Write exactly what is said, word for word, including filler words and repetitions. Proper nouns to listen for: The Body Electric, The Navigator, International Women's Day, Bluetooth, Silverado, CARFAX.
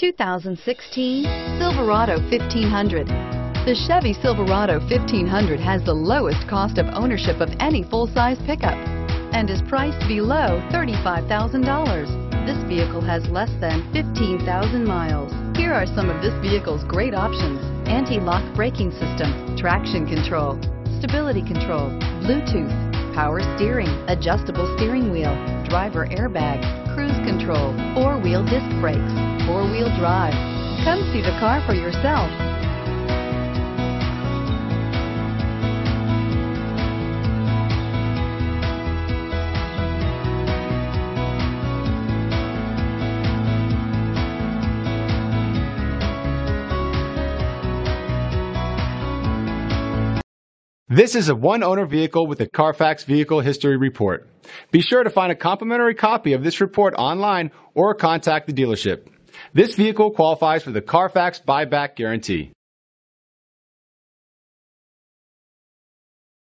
two thousand sixteen Silverado fifteen hundred. The Chevy Silverado fifteen hundred has the lowest cost of ownership of any full-size pickup and is priced below thirty-five thousand dollars. This vehicle has less than fifteen thousand miles. Here are some of this vehicle's great options: anti-lock braking system, traction control, stability control, Bluetooth, power steering, adjustable steering wheel, driver airbag, cruise control, four-wheel disc brakes, four-wheel drive. Come see the car for yourself. This is a one-owner vehicle with a Carfax Vehicle History Report. Be sure to find a complimentary copy of this report online or contact the dealership. This vehicle qualifies for the Carfax Buyback Guarantee.